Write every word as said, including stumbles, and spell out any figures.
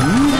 No.